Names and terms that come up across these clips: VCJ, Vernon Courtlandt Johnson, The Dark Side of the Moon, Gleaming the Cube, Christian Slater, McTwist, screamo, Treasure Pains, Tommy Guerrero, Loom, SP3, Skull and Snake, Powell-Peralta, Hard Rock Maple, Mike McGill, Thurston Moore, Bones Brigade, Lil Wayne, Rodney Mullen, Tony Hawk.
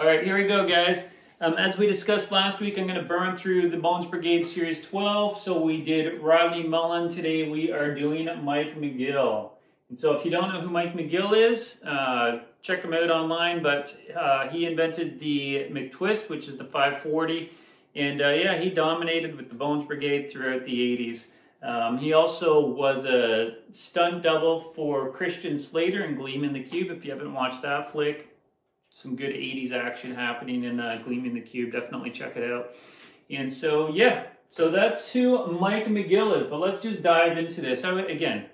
All right, here we go, guys. As we discussed last week, I'm going to burn through the Bones Brigade Series 12. So we did Rodney Mullen. Today we are doing Mike McGill. And so if you don't know who Mike McGill is, check him out online. But he invented the McTwist, which is the 540. And yeah, he dominated with the Bones Brigade throughout the 80s. He also was a stunt double for Christian Slater in Gleaming the Cube. If you haven't watched that flick, some good 80s action happening in Gleaming the Cube. Definitely check it out. And so, yeah, so that's who Mike McGill is. But let's just dive into this. Again,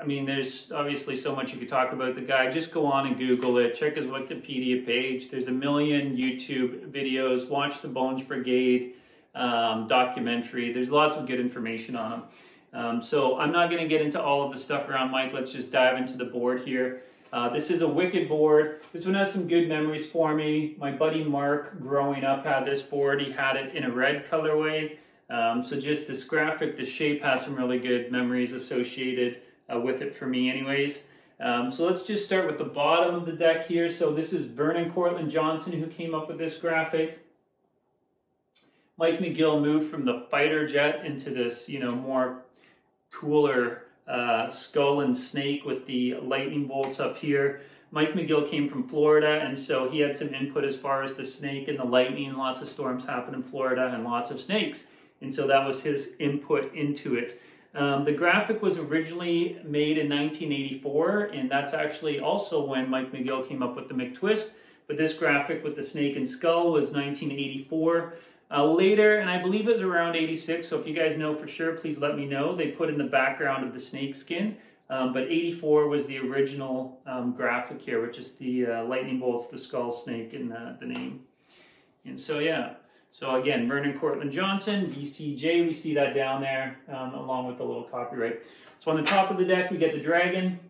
I mean, there's obviously so much you could talk about the guy. Just go on and Google it. Check his Wikipedia page. There's a million YouTube videos. Watch the Bones Brigade documentary. There's lots of good information on him. So I'm not going to get into all of the stuff around Mike. Let's just dive into the board here. This is a wicked board. This one has some good memories for me. My buddy Mark, growing up, had this board. He had it in a red colorway. So just this graphic, the shape has some really good memories associated with it for me anyways. So let's just start with the bottom of the deck here. So this is Vernon Courtlandt Johnson who came up with this graphic. Mike McGill moved from the fighter jet into this, you know, more cooler skull and snake with the lightning bolts up here. Mike McGill came from Florida, and so he had some input as far as the snake and the lightning. Lots of storms happen in Florida and lots of snakes. And so that was his input into it. The graphic was originally made in 1984, and that's actually also when Mike McGill came up with the McTwist. But this graphic with the snake and skull was 1984. Later, and I believe it was around 86, so if you guys know for sure, please let me know. They put in the background of the snake skin, but 84 was the original graphic here, which is the lightning bolts, the skull, snake, and the name. And so, yeah. So again, Vernon Courtlandt Johnson, VCJ, we see that down there, along with the little copyright. So on the top of the deck, we get the dragon.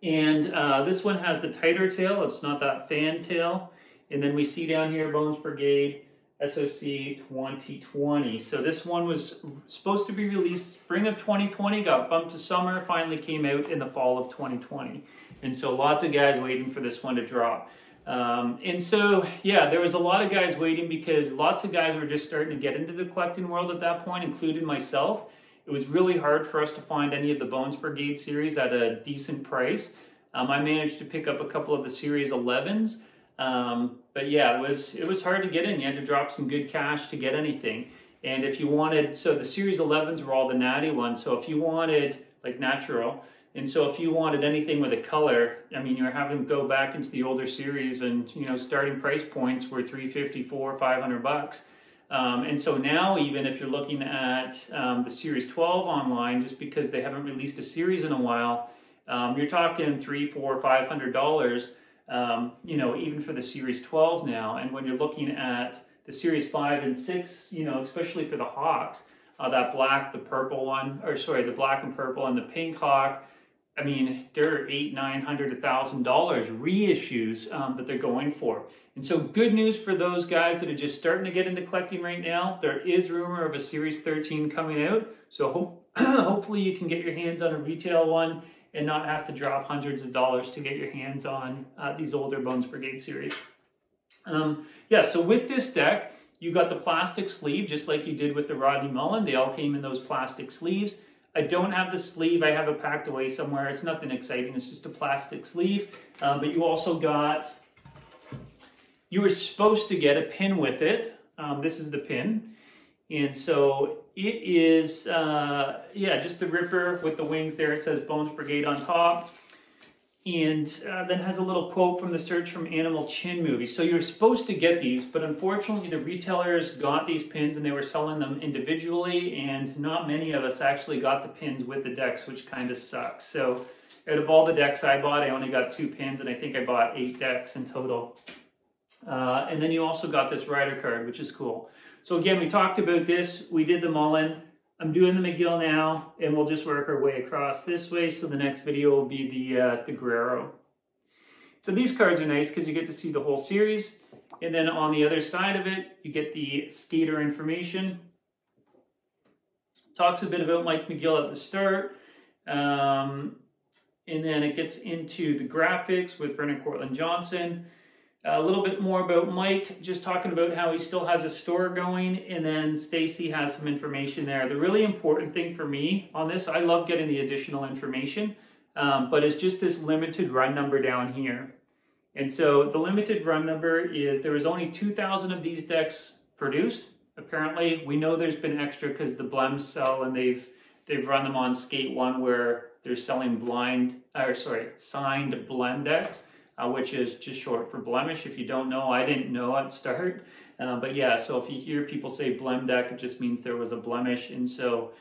And this one has the tighter tail. It's not that fan tail. And then we see down here, Bones Brigade, SOC 2020. So this one was supposed to be released spring of 2020, got bumped to summer, finally came out in the fall of 2020. And so lots of guys waiting for this one to drop. And so, yeah, there was a lot of guys waiting because lots of guys were just starting to get into the collecting world at that point, including myself. It was really hard for us to find any of the Bones Brigade series at a decent price. I managed to pick up a couple of the Series 11s. But yeah, it was hard to get in. You had to drop some good cash to get anything. And if you wanted, so the Series 11s were all the natty ones. So if you wanted, like, natural, and so if you wanted anything with a color, I mean, you're having to go back into the older series, and, you know, starting price points were $350, $400, $500. And so now, even if you're looking at the Series 12 online, just because they haven't released a series in a while, you're talking $300, $400, $500. You know, even for the Series 12 now. And when you're looking at the Series 5 and 6, you know, especially for the Hawks, that black, the purple one, or sorry, the black and purple and the pink Hawk, I mean, they're $800, $900, $1,000 reissues that they're going for. And so good news for those guys that are just starting to get into collecting right now. There is rumor of a Series 13 coming out. So hopefully you can get your hands on a retail one and not have to drop hundreds of dollars to get your hands on these older Bones Brigade series. Yeah, so with this deck, you got the plastic sleeve, just like you did with the Rodney Mullen. They all came in those plastic sleeves. I don't have the sleeve. I have it packed away somewhere. It's nothing exciting. It's just a plastic sleeve. But you also got, you were supposed to get a pin with it. This is the pin. And so it is, yeah, just the Ripper with the wings there. It says Bones Brigade on top. And then has a little quote from the Search from Animal Chin movie. So you're supposed to get these, but unfortunately the retailers got these pins and they were selling them individually, and not many of us actually got the pins with the decks, which kind of sucks. So out of all the decks I bought, I only got 2 pins, and I think I bought 8 decks in total. And then you also got this rider card, which is cool. So again, we talked about this. We did the Mullen. I'm doing the McGill now, and we'll just work our way across this way. So the next video will be the Guerrero. So these cards are nice because you get to see the whole series. And then on the other side of it, you get the skater information. Talks a bit about Mike McGill at the start. And then it gets into the graphics with Vernon Courtlandt Johnson. A little bit more about Mike, just talking about how he still has a store going, and then Stacy has some information there. The really important thing for me on this, I love getting the additional information, but it's just this limited run number down here. And so the limited run number is there was only 2,000 of these decks produced. Apparently, we know there's been extra because the Blems sell, and they've run them on Skate 1 where they're selling signed Blem decks. Which is just short for blemish. If you don't know, I didn't know at start. But yeah, so if you hear people say blem deck, it just means there was a blemish. And so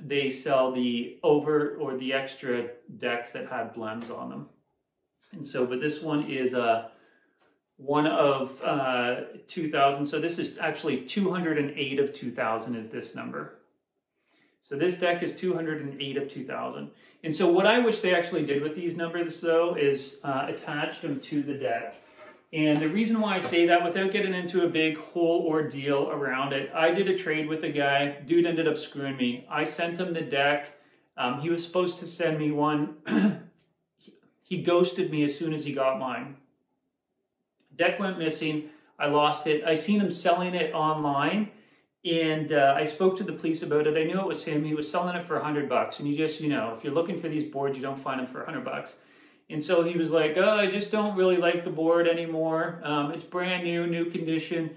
they sell the over or the extra decks that had blems on them. And so, but this one is one of 2,000. So this is actually 208 of 2,000 is this number. So this deck is 208 of 2,000. And so what I wish they actually did with these numbers, though, is attach them to the deck. And the reason why I say that, without getting into a big whole ordeal around it, I did a trade with a guy. Dude ended up screwing me. I sent him the deck. He was supposed to send me one. He ghosted me as soon as he got mine. Deck went missing. I lost it. I seen him selling it online. And I spoke to the police about it. I knew it was him. He was selling it for $100. And you just, you know, if you're looking for these boards, you don't find them for $100. And so he was like, oh, I just don't really like the board anymore. It's brand new, new condition.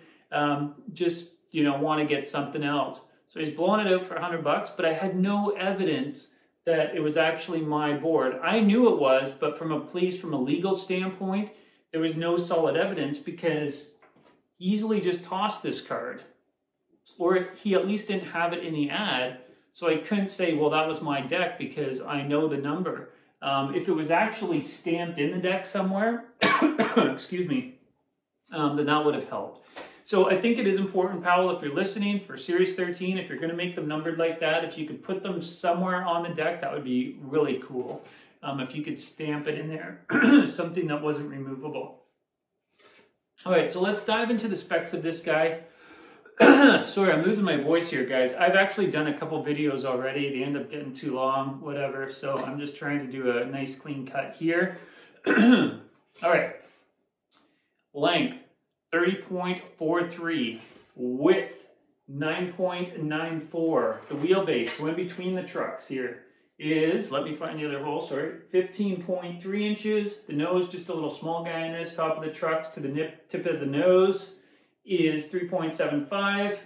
Just, you know, want to get something else. So he's blowing it out for $100, but I had no evidence that it was actually my board. I knew it was, but from a legal standpoint, there was no solid evidence because he easily just tossed this card. Or he at least didn't have it in the ad, so I couldn't say, well, that was my deck because I know the number. If it was actually stamped in the deck somewhere, excuse me, then that would have helped. So I think it is important, Powell, if you're listening, for Series 13, if you're going to make them numbered like that, if you could put them somewhere on the deck, that would be really cool. If you could stamp it in there, something that wasn't removable. All right, so let's dive into the specs of this guy. Sorry, I'm losing my voice here, guys. I've actually done a couple videos already. They end up getting too long, whatever. So I'm just trying to do a nice clean cut here. All right. Length, 30.43. Width, 9.94. The wheelbase, so in between the trucks here, is, let me find the other hole, sorry, 15.3 inches. The nose, just a little small guy in this, top of the trucks to the tip of the nose. Is 3.75.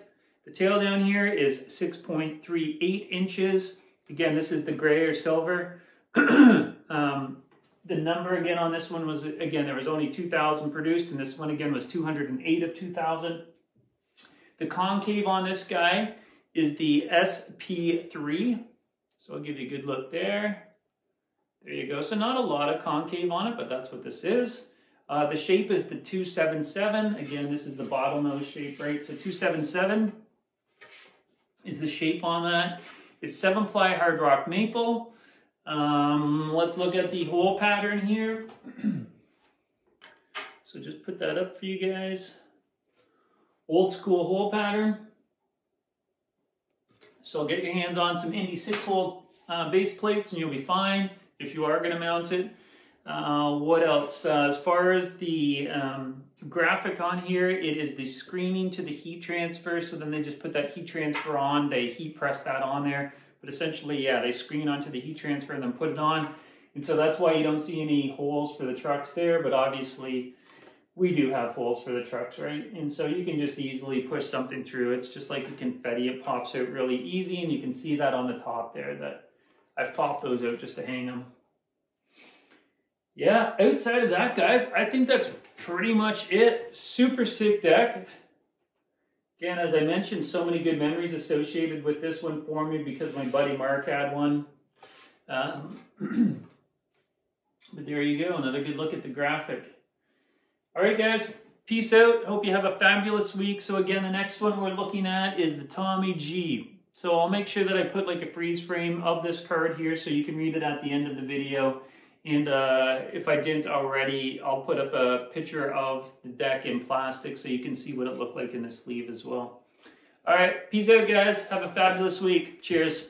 The tail down here is 6.38 inches. Again, this is the gray or silver. The number again on this one was, again, there was only 2,000 produced, and this one again was 208 of 2,000. The concave on this guy is the SP3. So I'll give you a good look there. There you go. So not a lot of concave on it, but that's what this is. The shape is the 277. Again, this is the bottlenose shape, right? So 277 is the shape on that. It's 7-ply hard rock maple. Let's look at the hole pattern here. So just put that up for you guys. Old school hole pattern. So get your hands on some Indy 6-hole base plates and you'll be fine if you are going to mount it. What else? As far as the graphic on here, it is the screening to the heat transfer. So then they just put that heat transfer on, they heat press that on there. But essentially, yeah, they screen onto the heat transfer and then put it on. And so that's why you don't see any holes for the trucks there. But obviously, we do have holes for the trucks, right? And so you can just easily push something through. It's just like the confetti. It pops out really easy. And you can see that on the top there that I've popped those out just to hang them. Yeah, outside of that, guys, I think that's pretty much it. Super sick deck. Again, as I mentioned, so many good memories associated with this one for me because my buddy Mark had one. But there you go, another good look at the graphic. All right, guys, peace out. Hope you have a fabulous week. So again, the next one we're looking at is the Tommy G. So I'll make sure that I put like a freeze frame of this card here so you can read it at the end of the video. And if I didn't already, I'll put up a picture of the deck in plastic so you can see what it looked like in the sleeve as well. All right, peace out, guys. Have a fabulous week. Cheers.